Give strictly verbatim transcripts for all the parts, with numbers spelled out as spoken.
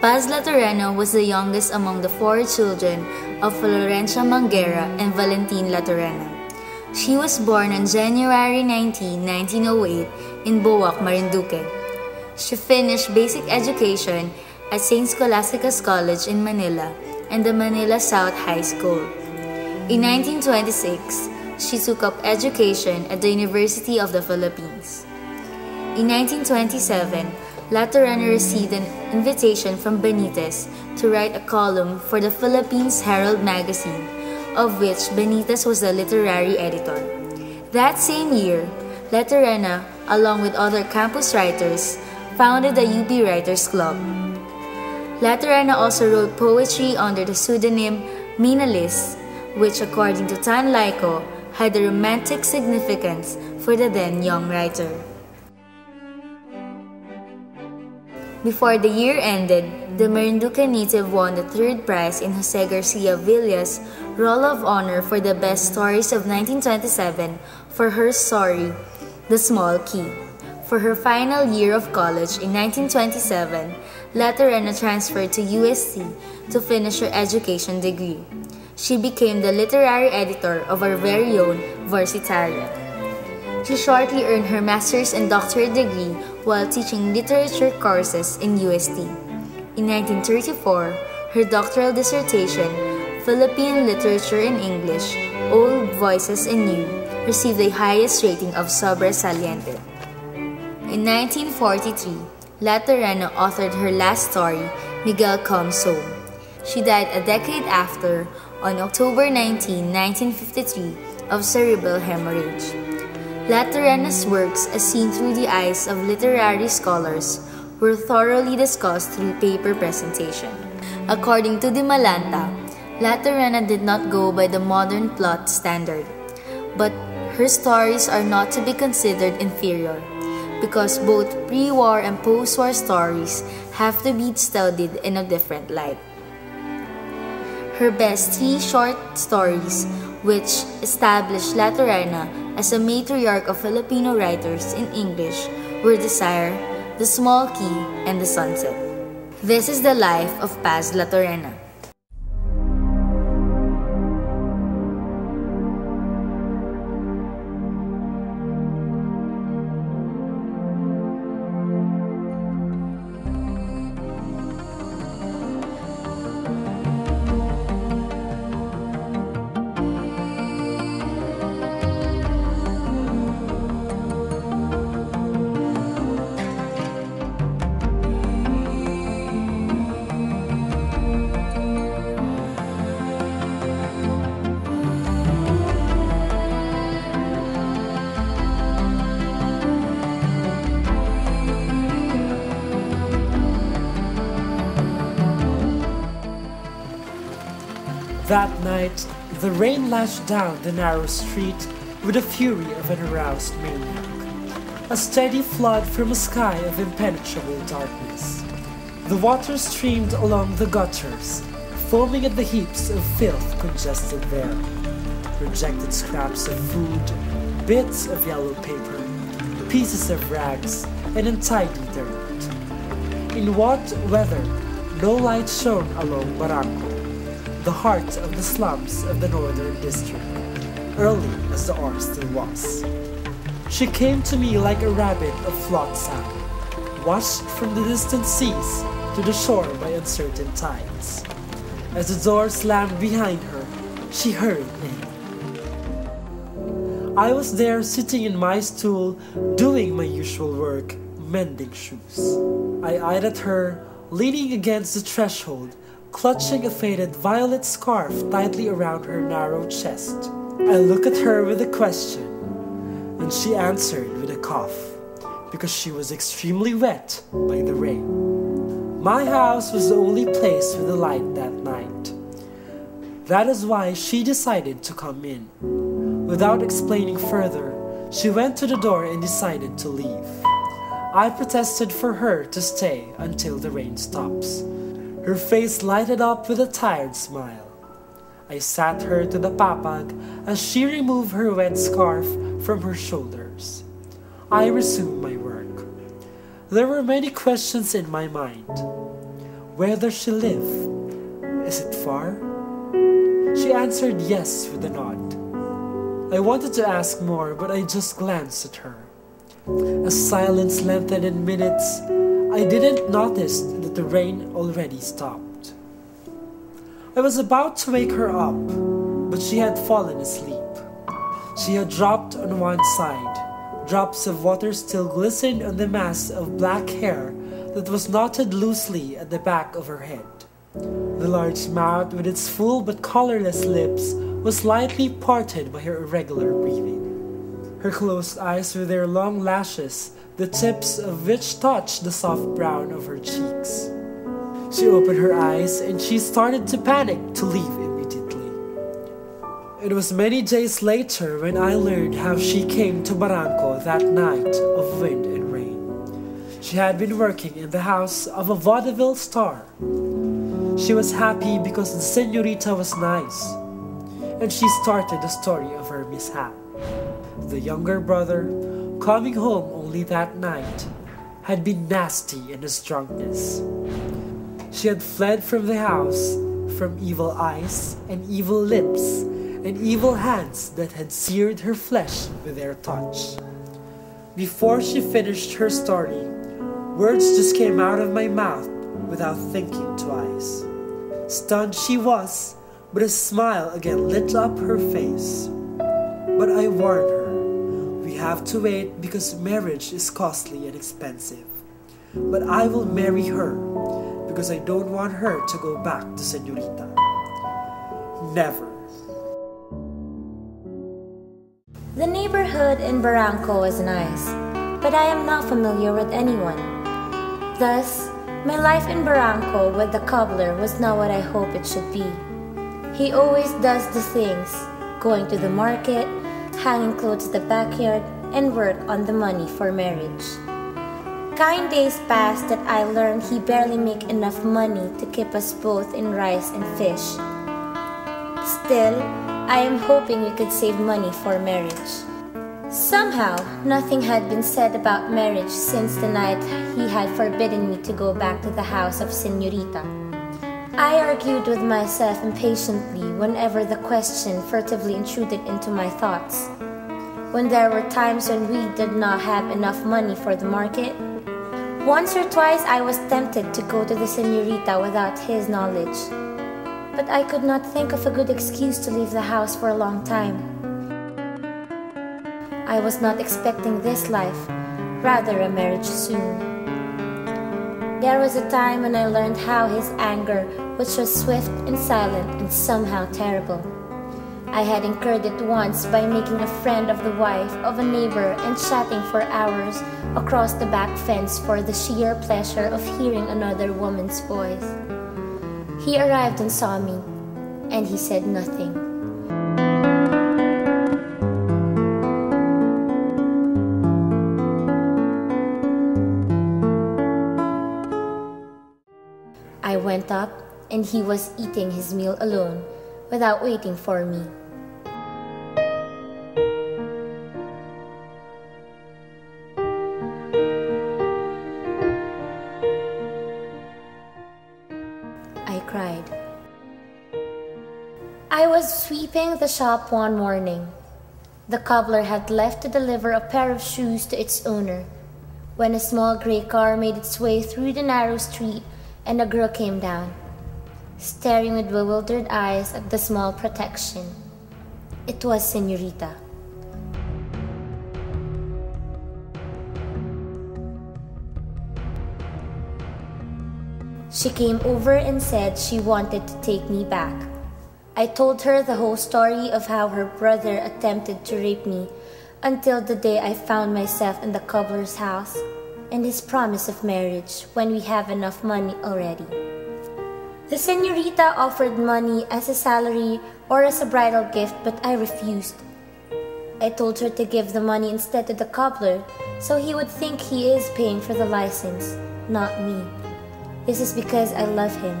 Paz Latorena was the youngest among the four children of Florencia Manguera and Valentin Latorena. She was born on January nineteenth, nineteen oh eight in Boac, Marinduque. She finished basic education at Saint Scholastica's College in Manila and the Manila South High School. In nineteen twenty-six, she took up education at the University of the Philippines. In nineteen twenty-seven, Latorena received an invitation from Benitez to write a column for the Philippines Herald magazine, of which Benitez was the literary editor. That same year, Latorena, along with other campus writers, founded the U P Writers Club. Latorena also wrote poetry under the pseudonym Minales, which, according to Tan Laiko, had a romantic significance for the then young writer. Before the year ended, the Marinduque native won the third prize in Jose Garcia Villas' Roll of Honor for the Best Stories of nineteen twenty-seven for her story, The Small Key. For her final year of college in nineteen twenty-seven, Latorena transferred to U S C to finish her education degree. She became the literary editor of our very own Varsitaria. She shortly earned her master's and doctorate degree while teaching literature courses in U S T. In nineteen thirty-four, her doctoral dissertation, Philippine Literature in English, Old Voices and New, received the highest rating of Sobresaliente. In nineteen forty-three, Latorena authored her last story, Miguel Comso. She died a decade after, on October nineteenth, nineteen fifty-three, of cerebral hemorrhage. Latorena's works, as seen through the eyes of literary scholars, were thoroughly discussed through paper presentation. According to De Malanta, Latorena did not go by the modern plot standard, but her stories are not to be considered inferior, because both pre-war and post-war stories have to be studied in a different light. Her best three short stories, which established Latorena as a matriarch of Filipino writers in English, were Desire, The Small Key, and The Sunset. This is the life of Paz Latorena. That night, the rain lashed down the narrow street with the fury of an aroused maniac. A steady flood from a sky of impenetrable darkness. The water streamed along the gutters, foaming at the heaps of filth congested there. Rejected scraps of food, bits of yellow paper, pieces of rags, and untidy dirt. In what weather, no light shone along Barranco, the heart of the slums of the Northern District, early as the hour still was. She came to me like a rabbit of flocked salmon, washed from the distant seas to the shore by uncertain tides. As the door slammed behind her, she hurried in. I was there sitting in my stool, doing my usual work, mending shoes. I eyed at her, leaning against the threshold, clutching a faded violet scarf tightly around her narrow chest. I looked at her with a question, and she answered with a cough, because she was extremely wet by the rain. My house was the only place with a light that night. That is why she decided to come in. Without explaining further, she went to the door and decided to leave. I protested for her to stay until the rain stops. Her face lighted up with a tired smile. I sat her to the papag as she removed her wet scarf from her shoulders. I resumed my work. There were many questions in my mind. Where does she live? Is it far? She answered yes with a nod. I wanted to ask more, but I just glanced at her. As silence lengthened in minutes, I didn't notice that the rain already stopped. I was about to wake her up, but she had fallen asleep. She had dropped on one side. Drops of water still glistened on the mass of black hair that was knotted loosely at the back of her head. The large mouth with its full but colorless lips was slightly parted by her irregular breathing. Her closed eyes with their long lashes, the tips of which touched the soft brown of her cheeks. She opened her eyes and she started to panic to leave immediately. It was many days later when I learned how she came to Barranco that night of wind and rain. She had been working in the house of a vaudeville star. She was happy because the señorita was nice. And she started the story of her mishap. The younger brother, coming home only that night, had been nasty in his drunkenness. She had fled from the house, from evil eyes and evil lips, and evil hands that had seared her flesh with their touch. Before she finished her story, words just came out of my mouth without thinking twice. Stunned she was, but a smile again lit up her face. But I warned her, we have to wait because marriage is costly and expensive. But I will marry her because I don't want her to go back to Senorita. Never. The neighborhood in Barranco was nice, but I am not familiar with anyone. Thus, my life in Barranco with the cobbler was not what I hoped it should be. He always does the things, going to the market, hanging clothes in the backyard, and work on the money for marriage. Kind days passed that I learned he barely make enough money to keep us both in rice and fish. Still, I am hoping we could save money for marriage. Somehow, nothing had been said about marriage since the night he had forbidden me to go back to the house of Señorita. I argued with myself impatiently whenever the question furtively intruded into my thoughts. When there were times when we did not have enough money for the market, once or twice I was tempted to go to the señorita without his knowledge. But I could not think of a good excuse to leave the house for a long time. I was not expecting this life, rather a marriage soon. There was a time when I learned how his anger, which was swift and silent and somehow terrible. I had incurred it once by making a friend of the wife of a neighbor and chatting for hours across the back fence for the sheer pleasure of hearing another woman's voice. He arrived and saw me, and he said nothing. I went up, and he was eating his meal alone, without waiting for me. I cried. I was sweeping the shop one morning. The cobbler had left to deliver a pair of shoes to its owner, when a small gray car made its way through the narrow street and a girl came down, staring with bewildered eyes at the small protection. It was Señorita. She came over and said she wanted to take me back. I told her the whole story of how her brother attempted to rape me until the day I found myself in the cobbler's house, and his promise of marriage when we have enough money already. The señorita offered money as a salary or as a bridal gift, but I refused. I told her to give the money instead to the cobbler, so he would think he is paying for the license, not me. This is because I love him.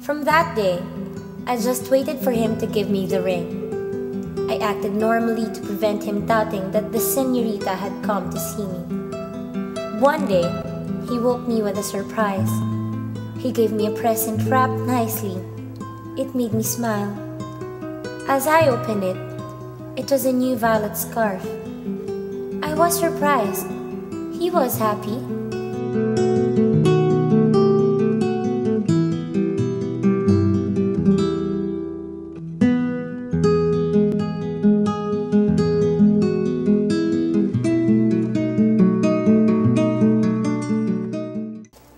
From that day, I just waited for him to give me the ring. I acted normally to prevent him doubting that the señorita had come to see me. One day, he woke me with a surprise. He gave me a present wrapped nicely. It made me smile. As I opened it, it was a new violet scarf. I was surprised. He was happy.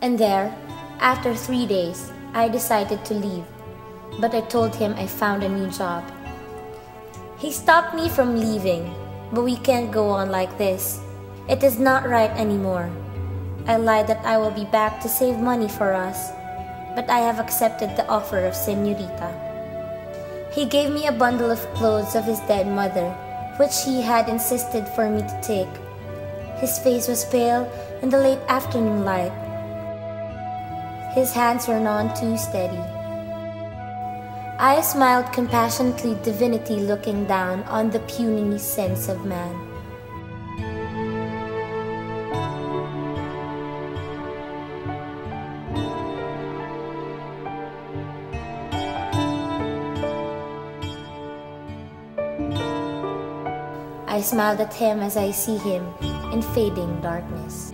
And there, after three days, I decided to leave, but I told him I found a new job. He stopped me from leaving, but we can't go on like this. It is not right anymore. I lied that I will be back to save money for us, but I have accepted the offer of Señorita. He gave me a bundle of clothes of his dead mother, which he had insisted for me to take. His face was pale in the late afternoon light. His hands were none too steady. I smiled compassionately, divinity looking down on the puny sense of man. I smiled at him as I see him in fading darkness.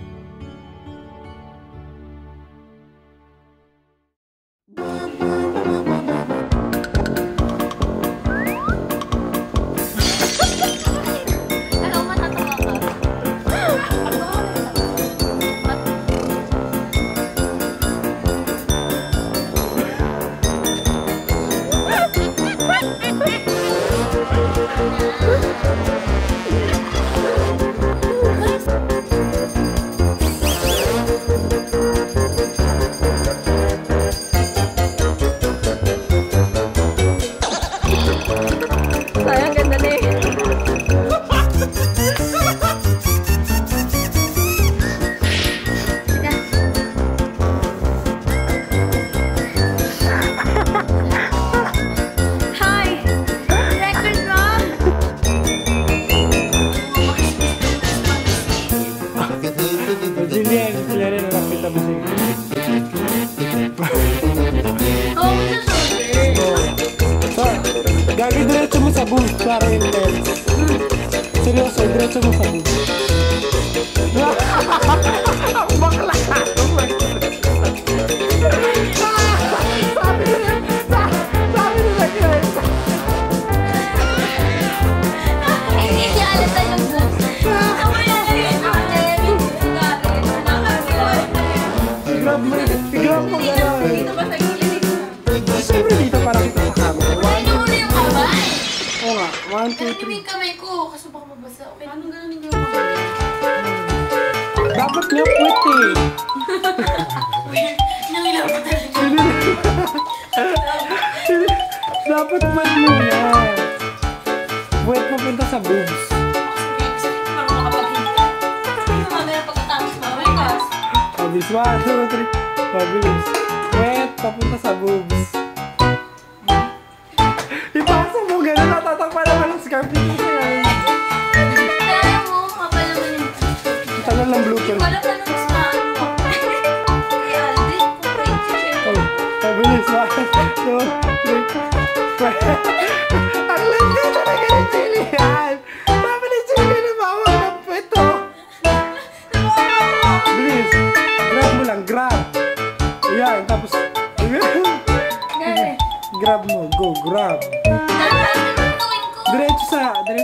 Diretso sa, diretso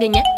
ganyan?